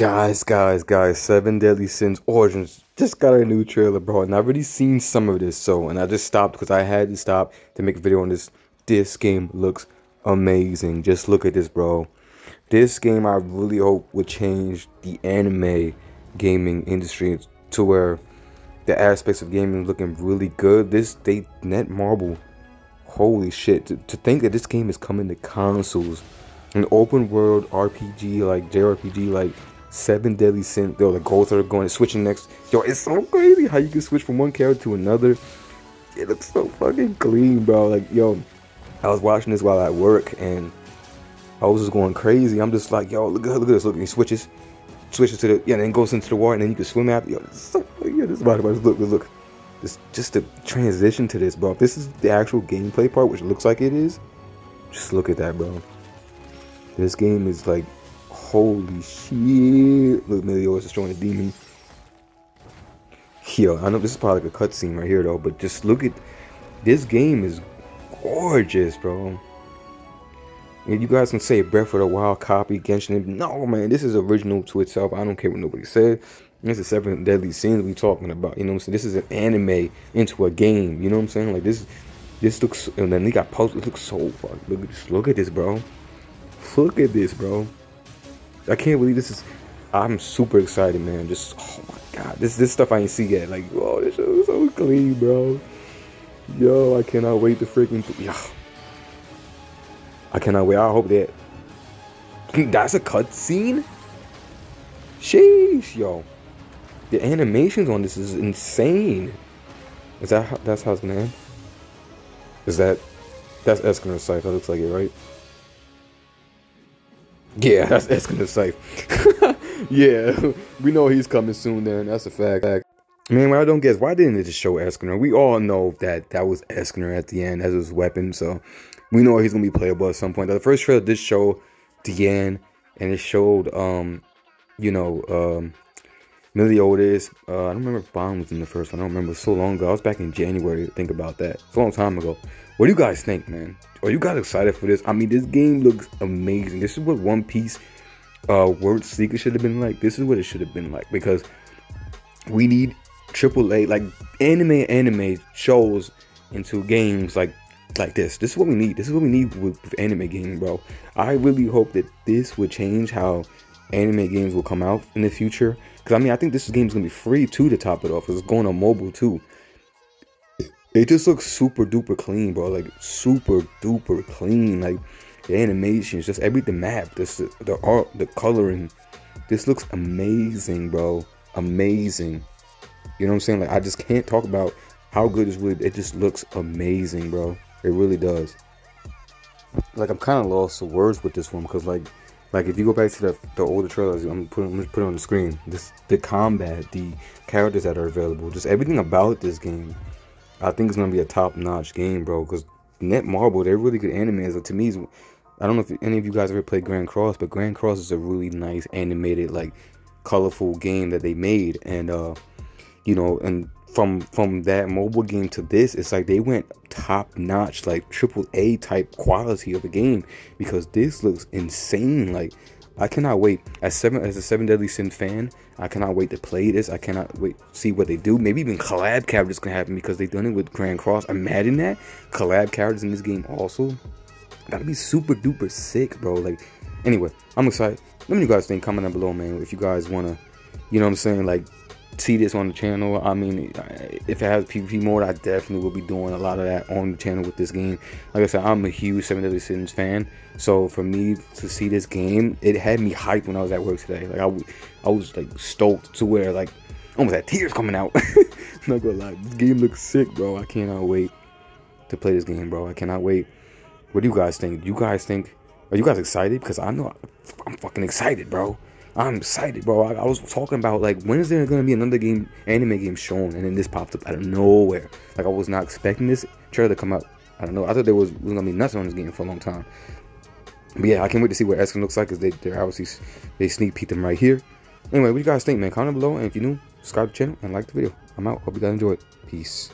Guys, Seven Deadly Sins Origins just got a new trailer, bro, and I've already seen some of this, so, and I just stopped because I had to stop to make a video on this. This game looks amazing. Just look at this, bro. This game, I really hope, will change the anime gaming industry to where the aspects of gaming looking really good. Netmarble, holy shit. To think that this game is coming to consoles, an open world RPG, like JRPG, like Seven Deadly Sins, though the goals are going, switching next. Yo, it's so crazy how you can switch from one character to another. It looks so fucking clean, bro. Like, yo, I was watching this while at work and I was just going crazy. I'm just like, yo, look at this. Look, he switches to the, yeah, and then goes into the water and then you can swim after. Yo, this is so, yeah, this is about it. Look. Just the transition to this, bro. If this is the actual gameplay part, which looks like it is, just look at that, bro. This game is like, holy shit. Look, Meliodas is throwing a demon. Yo, I know this is probably like a cutscene right here, though, but just look at this game is gorgeous, bro. And you guys can say Breath of the Wild copy, Genshin. No, man, this is original to itself. I don't care what nobody said. This is Seven Deadly Sins we talking about. You know what I'm saying? This is an anime into a game. You know what I'm saying? Like this looks, and then they got posters. It looks so fucking. Look at this, bro. I can't believe this is. I'm super excited, man. Just, oh my god, this stuff I ain't see yet. Like, whoa, this shit looks so clean, bro. Yo, I cannot wait to freaking. I cannot wait. I hope that. That's a cutscene. Sheesh, yo. The animations on this is insane. Is that how, that's how it's gonna end? Is that? That's Escanor's scythe. That looks like it, right? Yeah, that's Escanor's scythe. Yeah, we know he's coming soon. Then that's a fact. Man, I don't guess why didn't they just show Escanor? We all know that that was Escanor at the end as his weapon, so we know he's gonna be playable at some point. The first trailer did show Deanne, and it showed Meliodas. I don't remember if Bond was in the first one. I don't remember, so long ago. I was back in January to think about that. It's a long time ago. What do you guys think, man? Are you guys excited for this? I mean, this game looks amazing. This is what One Piece World Seeker should have been like. This is what it should have been like, because we need AAA, like anime shows into games like this. This is what we need. This is what we need with anime gaming, bro. I really hope that this would change how anime games will come out in the future, because I mean, I think this game's gonna be free too, to top it off. It's going on mobile too. It just looks super duper clean, bro. Like super duper clean. Like the animations, just everything, map, this, the art, the coloring. This looks amazing, bro. Amazing. You know what I'm saying? Like, I just can't talk about how good it's really. It just looks amazing, bro. It really does. Like, I'm kind of lost for words with this one, because like if you go back to the older trailers, I'm putting on the screen. The combat, the characters that are available, just everything about this game. I think it's gonna be a top-notch game, bro. Because Netmarble, they're really good animators. Like, to me, I don't know if any of you guys ever played Grand Cross, but Grand Cross is a really nice animated, like, colorful game that they made, and you know, and from that mobile game to this, it's like they went top-notch, like AAA type quality of the game, because this looks insane. Like, I cannot wait. As a Seven Deadly Sin fan, I cannot wait to play this. I cannot wait to see what they do. Maybe even collab characters can happen, because they've done it with Grand Cross. Imagine that. Collab characters in this game also. That'd be super duper sick, bro. Like, anyway, I'm excited. Let me know you guys think. Comment down below, man, if you guys want to, you know what I'm saying, like, see this on the channel. I mean, if it has PvP mode, I definitely will be doing a lot of that on the channel with this game. Like I said, I'm a huge Seven Deadly Sins fan, so for me to see this game, it had me hyped when I was at work today. Like, I was like stoked to where, like, almost had tears coming out. Not gonna lie, this game looks sick, bro. I cannot wait to play this game, bro. I cannot wait. What do you guys think? Do you guys think? Are you guys excited? Because I know I'm fucking excited, bro. I'm excited, bro. I was talking about, like, when is there gonna be another game, anime game shown, and then this popped up out of nowhere. Like, I was not expecting this trailer to come out. I don't know. I thought there was gonna be nothing on this game for a long time. But yeah, I can't wait to see what Escanor looks like, because they're obviously, they sneak peeked them right here. Anyway, what do you guys think, man? Comment below, and if you're new, subscribe to the channel and like the video. I'm out. Hope you guys enjoyed. Peace.